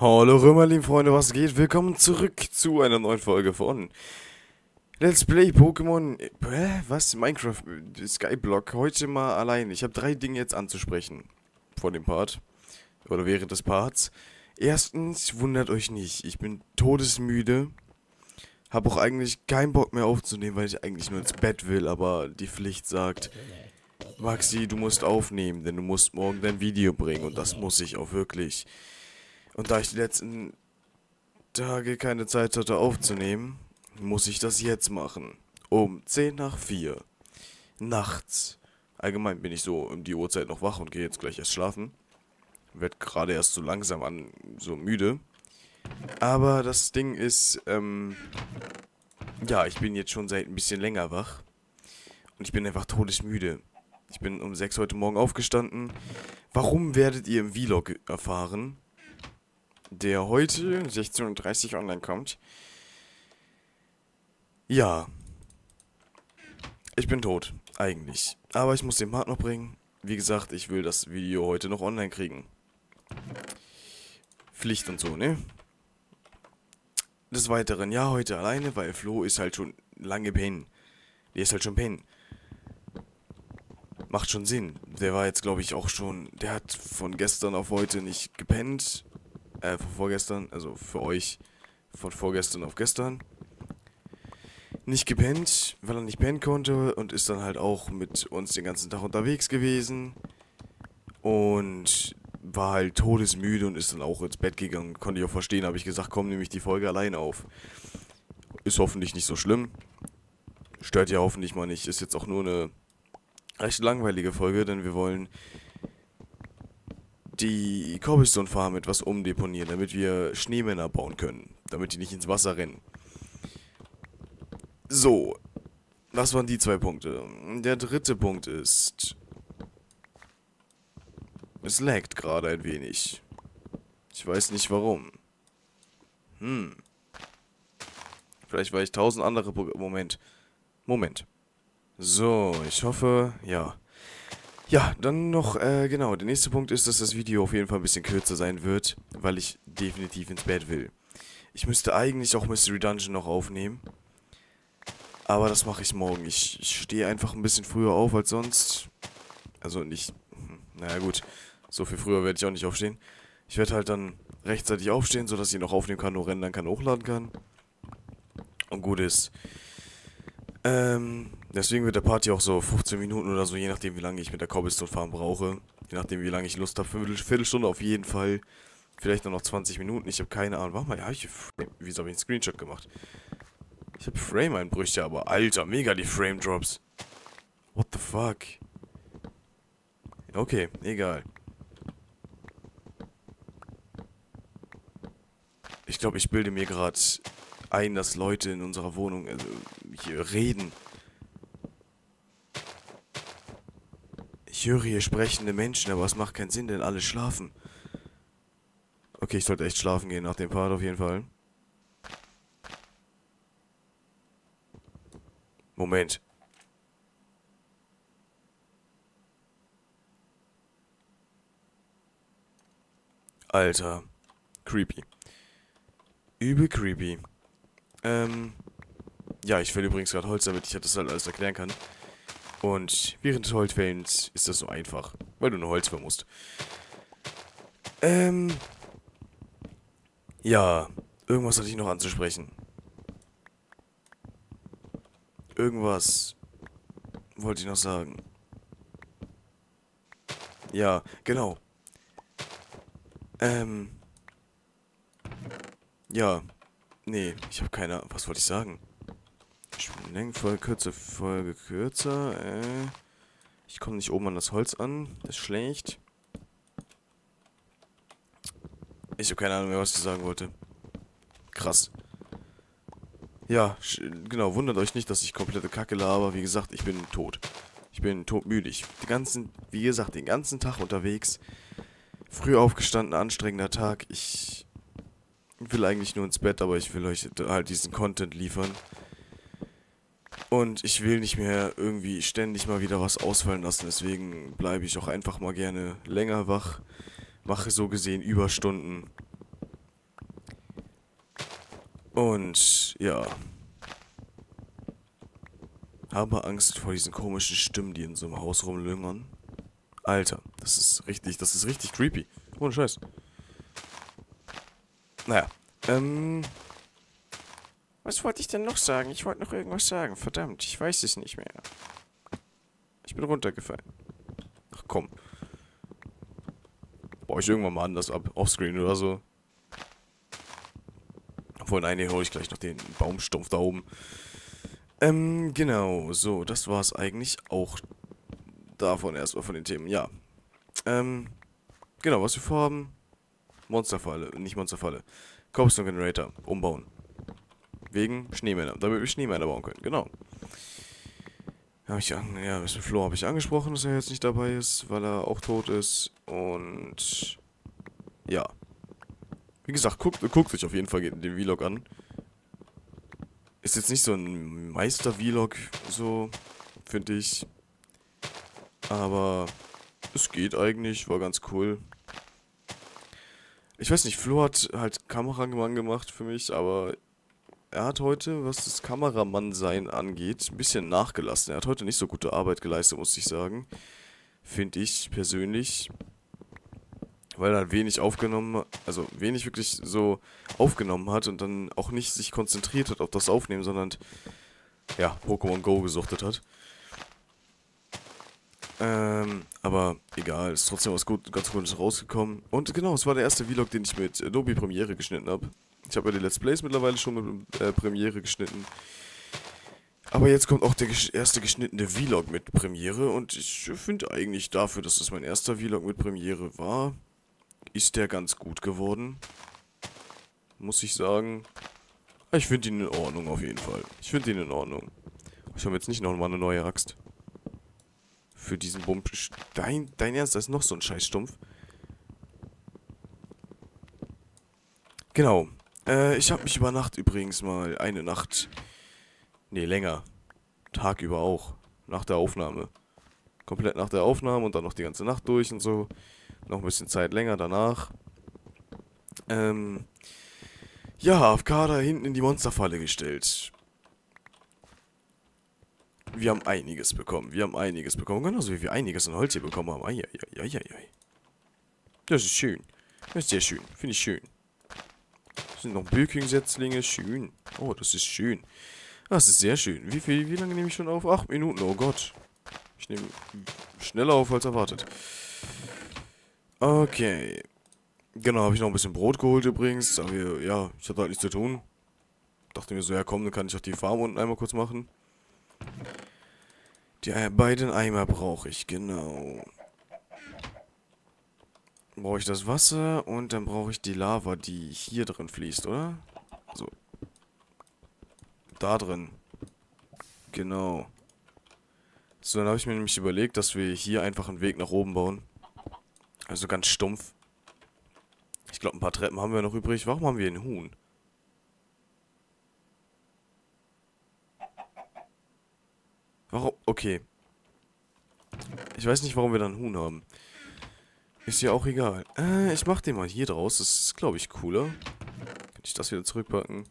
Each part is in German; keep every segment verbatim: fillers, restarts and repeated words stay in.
Hallo Römer, lieben Freunde, was geht? Willkommen zurück zu einer neuen Folge von Let's Play Pokémon, äh, was? Minecraft, SkyBlock, heute mal allein. Ich habe drei Dinge jetzt anzusprechen von dem Part, oder während des Parts. Erstens, wundert euch nicht, ich bin todesmüde, habe auch eigentlich keinen Bock mehr aufzunehmen, weil ich eigentlich nur ins Bett will, aber die Pflicht sagt, Maxi, du musst aufnehmen, denn du musst morgen dein Video bringen und das muss ich auch wirklich. Und da ich die letzten Tage keine Zeit hatte aufzunehmen, muss ich das jetzt machen. Um zehn nach vier. Nachts. Allgemein bin ich so um die Uhrzeit noch wach und gehe jetzt gleich erst schlafen. Werd gerade erst so langsam an, so müde. Aber das Ding ist, ähm, ja, ich bin jetzt schon seit ein bisschen länger wach. Und ich bin einfach todesmüde. Ich bin um sechs heute Morgen aufgestanden. Warum, werdet ihr im Vlog erfahren, der heute sechzehn Uhr dreißig online kommt. Ja. Ich bin tot, eigentlich. Aber ich muss den Part noch bringen. Wie gesagt, ich will das Video heute noch online kriegen. Pflicht und so, ne? Des Weiteren, ja, heute alleine, weil Flo ist halt schon lange pennen. Der ist halt schon pennen. Macht schon Sinn. Der war jetzt, glaube ich, auch schon... Der hat von gestern auf heute nicht gepennt. Äh, von vorgestern, also für euch, von vorgestern auf gestern. Nicht gepennt, weil er nicht pennen konnte und ist dann halt auch mit uns den ganzen Tag unterwegs gewesen. Und war halt todesmüde und ist dann auch ins Bett gegangen. Konnte ich auch verstehen, habe ich gesagt, komm, nehme ich die Folge allein auf. Ist hoffentlich nicht so schlimm. Stört ja hoffentlich mal nicht. Ist jetzt auch nur eine recht langweilige Folge, denn wir wollen... die Cobblestone-Farm etwas umdeponieren, damit wir Schneemänner bauen können, damit die nicht ins Wasser rennen. So, das waren die zwei Punkte. Der dritte Punkt ist... es laggt gerade ein wenig. Ich weiß nicht warum. Hm. Vielleicht weil ich tausend andere... Pro Moment. Moment. So, ich hoffe... ja. Ja, dann noch, äh, genau, der nächste Punkt ist, dass das Video auf jeden Fall ein bisschen kürzer sein wird, weil ich definitiv ins Bett will. Ich müsste eigentlich auch Mystery Dungeon noch aufnehmen, aber das mache ich morgen. Ich, ich stehe einfach ein bisschen früher auf als sonst, also nicht, naja gut, so viel früher werde ich auch nicht aufstehen. Ich werde halt dann rechtzeitig aufstehen, sodass ich noch aufnehmen kann, nur rendern kann, hochladen kann und gut ist. Ähm, deswegen wird der Part hier auch so fünfzehn Minuten oder so, je nachdem wie lange ich mit der Cobblestone-Farm brauche. Je nachdem wie lange ich Lust habe, Viertel, Viertelstunde auf jeden Fall. Vielleicht nur noch zwanzig Minuten, ich habe keine Ahnung. Warte mal, ja, ich... wieso habe ich einen Screenshot gemacht? Ich habe Frame-Einbrüche, aber alter, mega die Frame-Drops. What the fuck? Okay, egal. Ich glaube, ich bilde mir gerade... ein, dass Leute in unserer Wohnung also, hier reden. Ich höre hier sprechende Menschen, aber es macht keinen Sinn, denn alle schlafen. Okay, ich sollte echt schlafen gehen nach dem Part auf jeden Fall. Moment. Alter. Creepy. Übel creepy. Ähm, ja, ich fäll übrigens gerade Holz, damit ich das halt alles erklären kann. Und während des Holzfällens ist das so einfach, weil du nur Holz fällen musst. Ähm, ja, irgendwas hatte ich noch anzusprechen. Irgendwas wollte ich noch sagen. Ja, genau. Ähm, ja. Nee, ich habe keine... was wollte ich sagen? Längenfolge kürzer, Folge kürzer, äh... ich komme nicht oben an das Holz an, das ist schlecht. Ich habe keine Ahnung mehr, was ich sagen wollte. Krass. Ja, genau, wundert euch nicht, dass ich komplette Kacke laber. Wie gesagt, ich bin tot. Ich bin todmüdig. Den ganzen, wie gesagt, den ganzen Tag unterwegs. Früh aufgestanden, anstrengender Tag. Ich... Ich will eigentlich nur ins Bett, aber ich will euch halt diesen Content liefern. Und ich will nicht mehr irgendwie ständig mal wieder was ausfallen lassen. Deswegen bleibe ich auch einfach mal gerne länger wach. Mache so gesehen Überstunden. Und ja. Habe Angst vor diesen komischen Stimmen, die in so einem Haus rumlüngern. Alter, das ist richtig, das ist richtig creepy. Ohne Scheiß. Naja. Ähm. Was wollte ich denn noch sagen? Ich wollte noch irgendwas sagen. Verdammt, ich weiß es nicht mehr. Ich bin runtergefallen. Ach komm. Baue ich irgendwann mal anders ab. Offscreen oder so. Obwohl, nein, hier hole ich gleich noch den Baumstumpf da oben. Ähm, genau. So, das war es eigentlich auch davon erstmal von den Themen. Ja. Ähm, genau, was wir vorhaben. Monsterfalle, nicht Monsterfalle. Cobblestone Generator umbauen. Wegen Schneemänner, damit wir Schneemänner bauen können. Genau. Hab ich an, ja, Mister Flo habe ich angesprochen, dass er jetzt nicht dabei ist, weil er auch tot ist. Und ja. Wie gesagt, guckt, guckt euch auf jeden Fall den Vlog an. Ist jetzt nicht so ein Meister-Vlog, so, finde ich. Aber es geht eigentlich, war ganz cool. Ich weiß nicht, Flo hat halt Kameramann gemacht für mich, aber er hat heute, was das Kameramann-Sein angeht, ein bisschen nachgelassen. Er hat heute nicht so gute Arbeit geleistet, muss ich sagen. Finde ich persönlich. Weil er halt wenig aufgenommen, also wenig wirklich so aufgenommen hat und dann auch nicht sich konzentriert hat auf das Aufnehmen, sondern, ja, Pokémon Go gesuchtet hat. Ähm, aber egal, ist trotzdem was gut, ganz Gutes rausgekommen. Und genau, es war der erste Vlog, den ich mit Adobe Premiere geschnitten habe. Ich habe ja die Let's Plays mittlerweile schon mit äh, Premiere geschnitten. Aber jetzt kommt auch der gesch erste geschnittene Vlog mit Premiere. Und ich finde eigentlich dafür, dass das mein erster Vlog mit Premiere war, ist der ganz gut geworden. Muss ich sagen. Ich finde ihn in Ordnung auf jeden Fall. Ich finde ihn in Ordnung. Ich habe jetzt nicht nochmal eine neue Axt. Für diesen Bump. Dein, dein Ernst, da ist noch so ein Scheißstumpf. Genau. Äh, ich habe mich über Nacht übrigens mal eine Nacht. Ne, länger. Tag über auch. Nach der Aufnahme. Komplett nach der Aufnahme und dann noch die ganze Nacht durch und so. Noch ein bisschen Zeit länger danach. Ähm. Ja, A F K da hinten in die Monsterfalle gestellt. Wir haben einiges bekommen. Wir haben einiges bekommen. Genauso wie wir einiges an Holz hier bekommen haben. Ai, ai, ai, ai. Das ist schön. Das ist sehr schön. Finde ich schön. Das sind noch Birking-Setzlinge. Schön. Oh, das ist schön. Das ist sehr schön. Wie viel, wie lange nehme ich schon auf? Acht Minuten. Oh Gott. Ich nehme schneller auf als erwartet. Okay. Genau, habe ich noch ein bisschen Brot geholt übrigens. Aber ja, ich hatte halt nichts zu tun. Dachte mir so, ja komm, dann kann ich auch die Farm unten einmal kurz machen. Die beiden Eimer brauche ich, genau. Brauche ich das Wasser und dann brauche ich die Lava, die hier drin fließt, oder? So. Da drin. Genau. So, dann habe ich mir nämlich überlegt, dass wir hier einfach einen Weg nach oben bauen. Also ganz stumpf. Ich glaube, ein paar Treppen haben wir noch übrig. Warum haben wir einen Huhn? Warum? Okay. Ich weiß nicht, warum wir da einen Huhn haben. Ist ja auch egal. Äh, ich mach den mal hier draus. Das ist, glaube ich, cooler. Kann ich das wieder zurückpacken?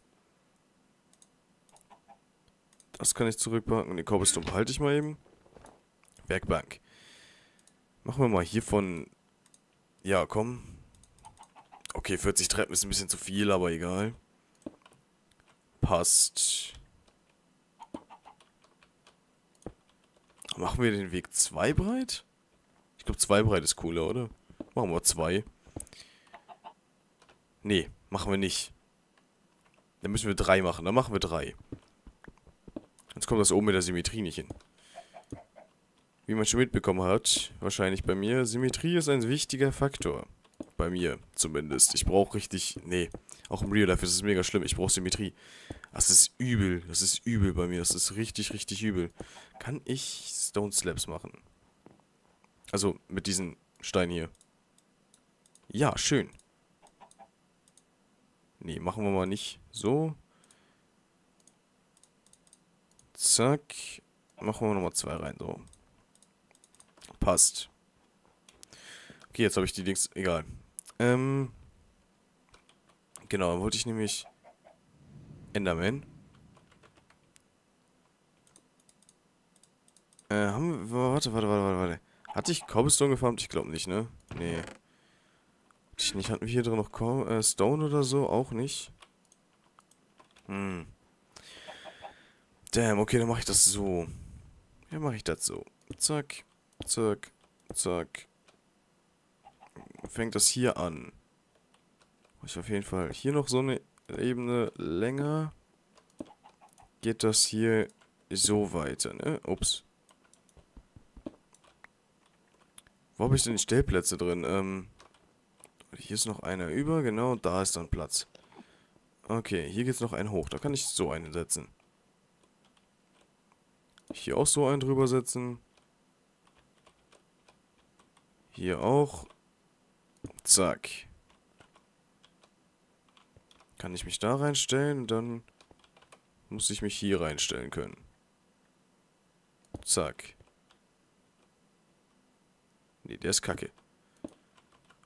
Das kann ich zurückpacken. Und den Cobblestone behalte ich mal eben. Werkbank. Machen wir mal hier von... Ja, komm. Okay, vierzig Treppen ist ein bisschen zu viel, aber egal. Passt. Machen wir den Weg zwei breit? Ich glaube, zwei breit ist cooler, oder? Machen wir zwei. Nee, machen wir nicht. Dann müssen wir drei machen. Dann machen wir drei. Sonst kommt das oben mit der Symmetrie nicht hin. Wie man schon mitbekommen hat, wahrscheinlich bei mir, Symmetrie ist ein wichtiger Faktor. Bei mir zumindest. Ich brauche richtig... Nee, auch im Real Life ist es mega schlimm. Ich brauche Symmetrie. Das ist übel. Das ist übel bei mir. Das ist richtig, richtig übel. Kann ich Stone Slabs machen? Also, mit diesen Steinen hier. Ja, schön. Nee, machen wir mal nicht. So. Zack. Machen wir nochmal zwei rein. So. Passt. Okay, jetzt habe ich die Dings... Egal. Ähm... Genau, wollte ich nämlich... Enderman. Äh, haben wir... Warte, warte, warte, warte. Hatte ich Cobblestone gefarmt? Ich glaube nicht, ne? Nee. Hatte ich nicht. Hatten wir hier drin noch Co äh, Stone oder so? Auch nicht. Hm. Damn, okay, dann mache ich das so. Ja, mache ich das so. Zack, zack, zack. Fängt das hier an. Ich auf jeden Fall hier noch so eine Ebene länger. Geht das hier so weiter, ne? Ups. Wo habe ich denn die Stellplätze drin? Ähm, hier ist noch einer über, genau, da ist dann Platz. Okay, hier geht es noch einen hoch. Da kann ich so einen setzen. Hier auch so einen drüber setzen. Hier auch. Zack. Kann ich mich da reinstellen, dann muss ich mich hier reinstellen können. Zack. Nee, der ist kacke.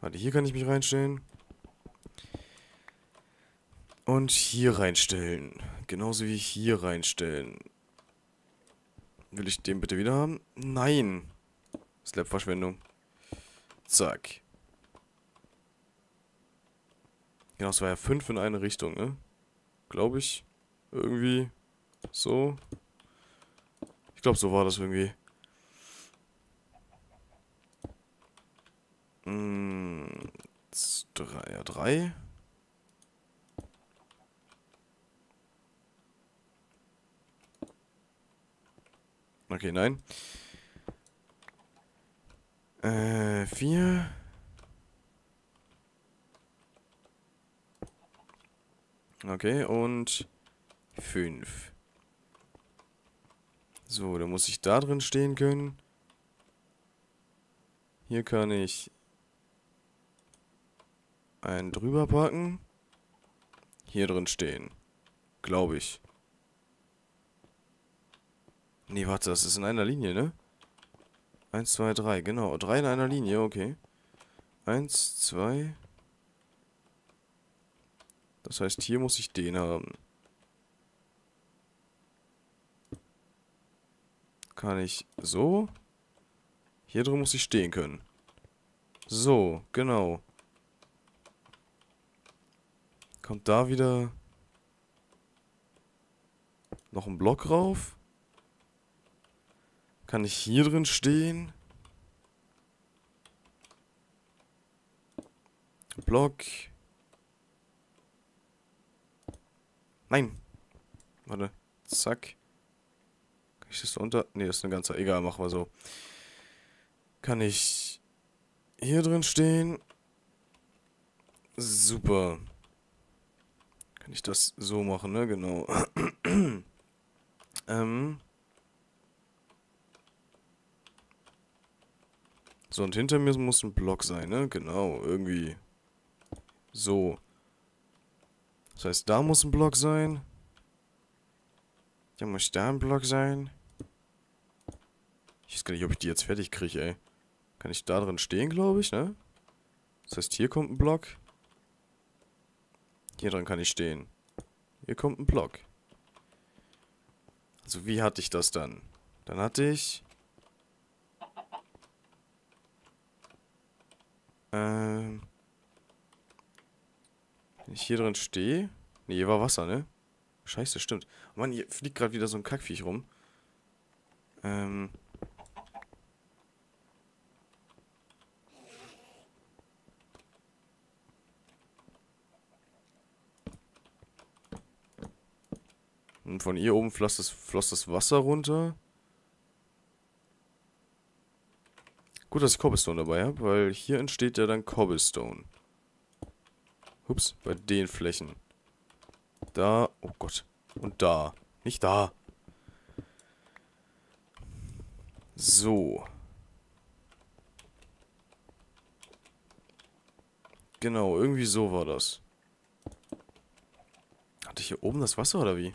Warte, hier kann ich mich reinstellen. Und hier reinstellen. Genauso wie hier reinstellen. Will ich den bitte wieder haben? Nein. Slab-Verschwendung. Zack. Genau, es war ja fünf in eine Richtung, ne? Glaube ich. Irgendwie. So. Ich glaube, so war das irgendwie. Hm. Drei, ja, drei. Okay, nein. Äh, vier. Okay, und fünf. So, dann muss ich da drin stehen können. Hier kann ich einen drüber packen. Hier drin stehen. Glaube ich. Nee, warte, das ist in einer Linie, ne? Eins, zwei, drei, genau. Drei in einer Linie, okay. Eins, zwei... Das heißt, hier muss ich den haben. Kann ich so? Hier drin muss ich stehen können. So, genau. Kommt da wieder noch ein Block rauf? Kann ich hier drin stehen? Block. Nein. Warte. Zack. Kann ich das da unter... Ne, das ist eine ganze... Egal, machen wir so. Kann ich hier drin stehen? Super. Kann ich das so machen, ne? Genau. ähm. So, und hinter mir muss ein Block sein, ne? Genau, irgendwie. So. Das heißt, da muss ein Block sein. Da muss da ein Block sein. Ich weiß gar nicht, ob ich die jetzt fertig kriege, ey. Kann ich da drin stehen, glaube ich, ne? Das heißt, hier kommt ein Block. Hier drin kann ich stehen. Hier kommt ein Block. Also, wie hatte ich das dann? Dann hatte ich... Ähm... Wenn ich hier drin stehe... Ne, hier war Wasser, ne? Scheiße, stimmt. Oh Mann, hier fliegt gerade wieder so ein Kackviech rum. Ähm... Und von hier oben floss das, floss das Wasser runter. Gut, dass ich Cobblestone dabei habe, weil hier entsteht ja dann Cobblestone. Ups, bei den Flächen. Da, oh Gott. Und da. Nicht da. So. Genau, irgendwie so war das. Hatte ich hier oben das Wasser oder wie?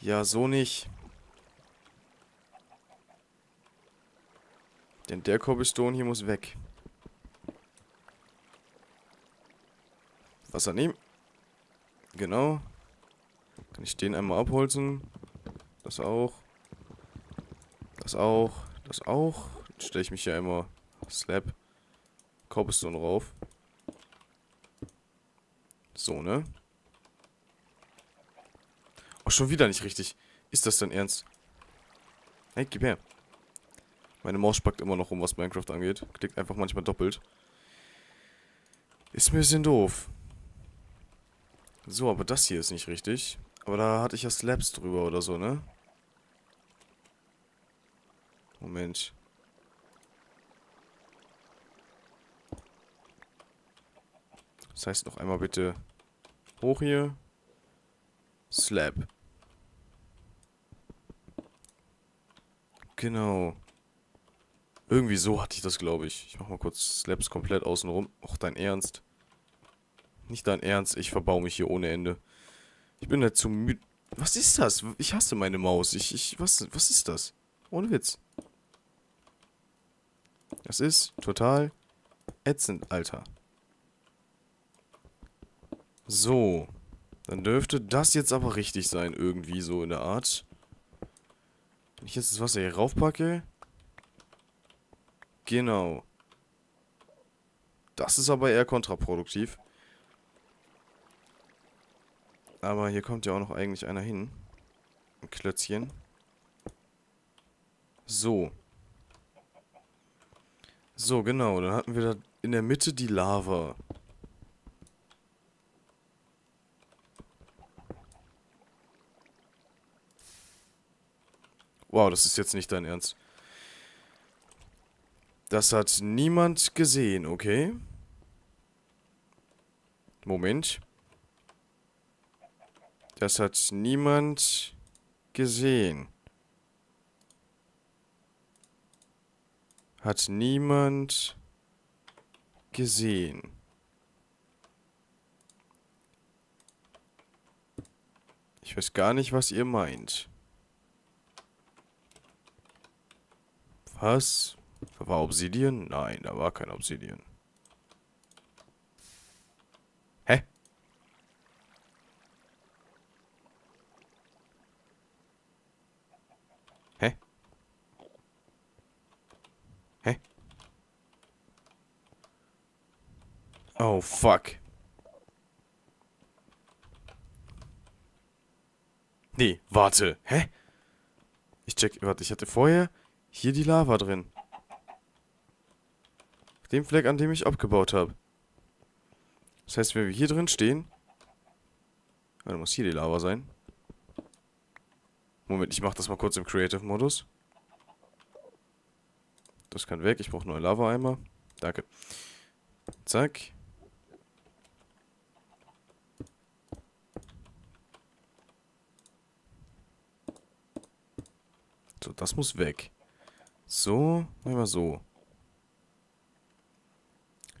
Ja, so nicht. Denn der Cobblestone hier muss weg. Wasser nehmen. Genau. Kann ich den einmal abholzen. Das auch. Das auch. Das auch. Dann stelle ich mich hier einmal Slab. Cobblestone rauf. So, ne? Oh, schon wieder nicht richtig. Ist das denn ernst? Hey, gib her. Meine Maus spackt immer noch rum, was Minecraft angeht. Klickt einfach manchmal doppelt. Ist mir ein bisschen doof. So, aber das hier ist nicht richtig. Aber da hatte ich ja Slabs drüber oder so, ne? Moment. Das heißt, noch einmal bitte hoch hier. Slab. Genau. Irgendwie so hatte ich das, glaube ich. Ich mache mal kurz Slabs komplett außenrum. Och, dein Ernst. Nicht dein Ernst. Ich verbau mich hier ohne Ende. Ich bin halt zu müde. Was ist das? Ich hasse meine Maus. Ich, ich, was, was ist das? Ohne Witz. Das ist total ätzend, Alter. So. Dann dürfte das jetzt aber richtig sein. Irgendwie so in der Art. Wenn ich jetzt das Wasser hier raufpacke. Genau. Das ist aber eher kontraproduktiv. Aber hier kommt ja auch noch eigentlich einer hin. Ein Klötzchen. So. So, genau. Dann hatten wir da in der Mitte die Lava. Wow, das ist jetzt nicht dein Ernst. Das hat niemand gesehen, okay? Moment. Das hat niemand gesehen. Hat niemand gesehen. Ich weiß gar nicht, was ihr meint. Was? War Obsidian? Nein, da war kein Obsidian. Hä? Hä? Hä? Oh, fuck. Nee, warte. Hä? Ich check... Warte, ich hatte vorher hier die Lava drin. Dem Fleck, an dem ich abgebaut habe. Das heißt, wenn wir hier drin stehen... Dann muss hier die Lava sein. Moment, ich mache das mal kurz im Creative-Modus. Das kann weg, ich brauche neue Lava-Eimer. Danke. Zack. So, das muss weg. So, einmal so.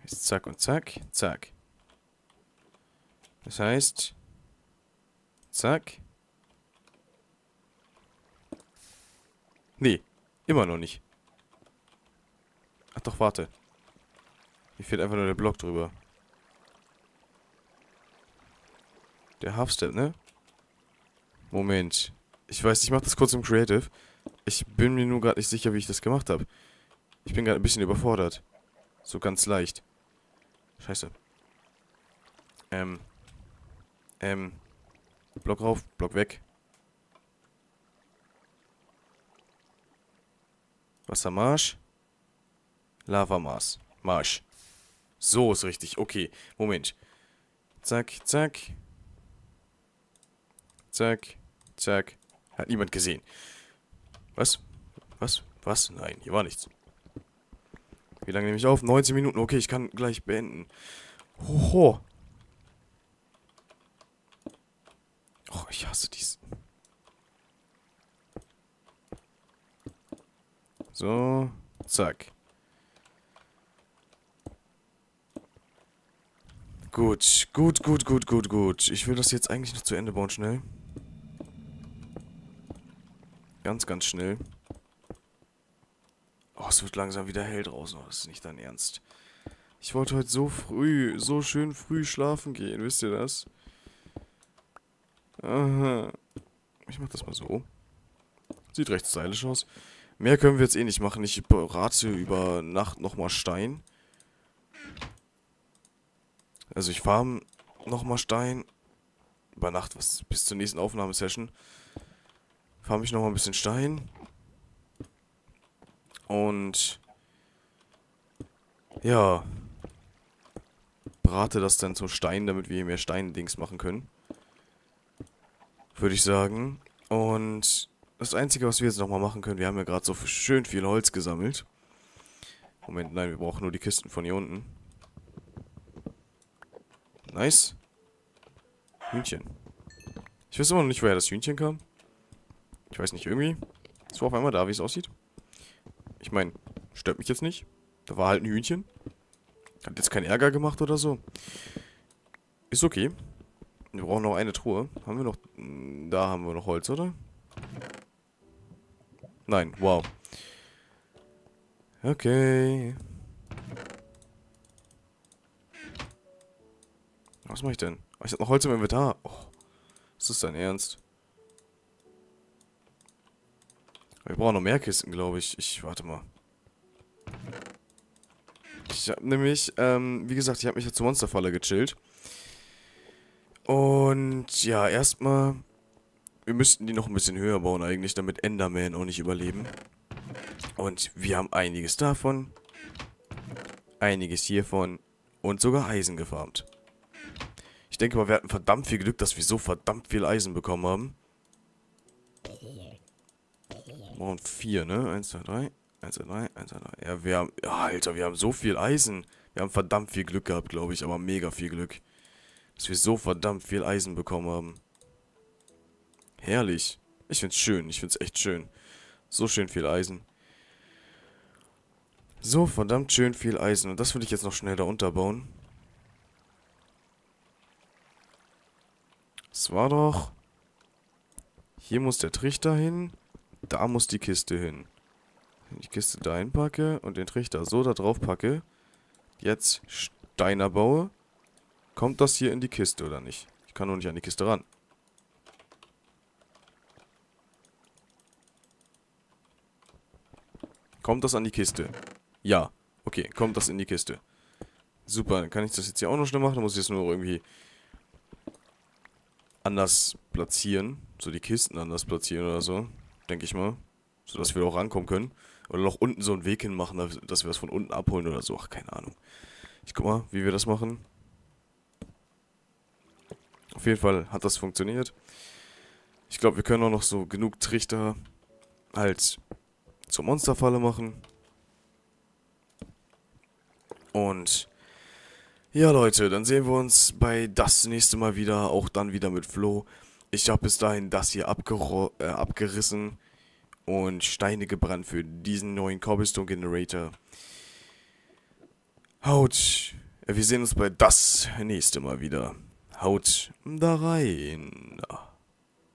Zack und zack, zack. Das heißt, zack. Nee, immer noch nicht. Ach doch, warte. Hier fehlt einfach nur der Block drüber. Der Half-Step, ne? Moment. Ich weiß, ich mache das kurz im Creative. Ich bin mir nur gerade nicht sicher, wie ich das gemacht habe. Ich bin gerade ein bisschen überfordert. So ganz leicht. Scheiße. Ähm. Ähm. Block rauf, Block weg. Wassermarsch. Lavamarsch. Marsch. So ist richtig. Okay. Moment. Zack, zack. Zack, zack. Hat niemand gesehen. Was? Was? Was? Nein, hier war nichts. Wie lange nehme ich auf? neunzehn Minuten. Okay, ich kann gleich beenden. Hoho. Oh, ich hasse dies. So. Zack. Gut. Gut, gut, gut, gut, gut. Ich will das jetzt eigentlich noch zu Ende bauen, schnell. Ganz, ganz schnell. Oh, es wird langsam wieder hell draußen. Oh, das ist nicht dein Ernst. Ich wollte heute so früh, so schön früh schlafen gehen, wisst ihr das? Aha. Ich mach das mal so. Sieht recht stylisch aus. Mehr können wir jetzt eh nicht machen. Ich berate über Nacht nochmal Stein. Also ich farm nochmal Stein. Über Nacht, was bis zur nächsten Aufnahmesession. Farm ich nochmal ein bisschen Stein. Und ja. Brate das dann zu Stein, damit wir hier mehr Stein-Dings machen können. Würde ich sagen. Und das Einzige, was wir jetzt nochmal machen können, wir haben ja gerade so schön viel Holz gesammelt. Moment, nein, wir brauchen nur die Kisten von hier unten. Nice. Hühnchen. Ich weiß immer noch nicht, woher das Hühnchen kam. Ich weiß nicht, irgendwie. Es war auf einmal da, wie es aussieht. Ich meine, stört mich jetzt nicht. Da war halt ein Hühnchen. Hat jetzt keinen Ärger gemacht oder so. Ist okay. Wir brauchen noch eine Truhe. Haben wir noch... Da haben wir noch Holz, oder? Nein, wow. Okay. Was mache ich denn? Oh, ich habe noch Holz im Inventar. Oh, ist das dein Ernst? Wir brauchen noch mehr Kisten, glaube ich. Ich warte mal. Ich habe nämlich, ähm, wie gesagt, ich habe mich ja zur Monsterfalle gechillt. Und ja, erstmal, wir müssten die noch ein bisschen höher bauen eigentlich, damit Enderman auch nicht überleben. Und wir haben einiges davon, einiges hiervon und sogar Eisen gefarmt. Ich denke mal, wir hatten verdammt viel Glück, dass wir so verdammt viel Eisen bekommen haben. Und vier, ne? eins, zwei, drei, eins, zwei, drei, eins, zwei, drei. Ja, wir haben, Alter, wir haben so viel Eisen. Wir haben verdammt viel Glück gehabt, glaube ich, aber mega viel Glück. Dass wir so verdammt viel Eisen bekommen haben. Herrlich. Ich find's schön. Ich find's echt schön. So schön viel Eisen. So verdammt schön viel Eisen. Und das will ich jetzt noch schnell da unterbauen. Das war doch... Hier muss der Trichter hin. Da muss die Kiste hin. Wenn ich die Kiste da hinpacke und den Trichter so da drauf packe. Jetzt Steiner baue. Kommt das hier in die Kiste, oder nicht? Ich kann nur nicht an die Kiste ran. Kommt das an die Kiste? Ja. Okay, kommt das in die Kiste. Super, dann kann ich das jetzt hier auch noch schnell machen. Dann muss ich jetzt nur irgendwie anders platzieren. So die Kisten anders platzieren oder so. Denke ich mal. Sodass wir da auch rankommen können. Oder noch unten so einen Weg hin machen, dass wir das von unten abholen oder so. Ach, keine Ahnung. Ich guck mal, wie wir das machen. Auf jeden Fall hat das funktioniert. Ich glaube, wir können auch noch so genug Trichter halt zur Monsterfalle machen. Und ja, Leute, dann sehen wir uns bei das nächste Mal wieder. Auch dann wieder mit Flo. Ich habe bis dahin das hier abger äh, abgerissen und Steine gebrannt für diesen neuen Cobblestone Generator. Haut. Wir sehen uns bei das nächste Mal wieder. Haut da rein.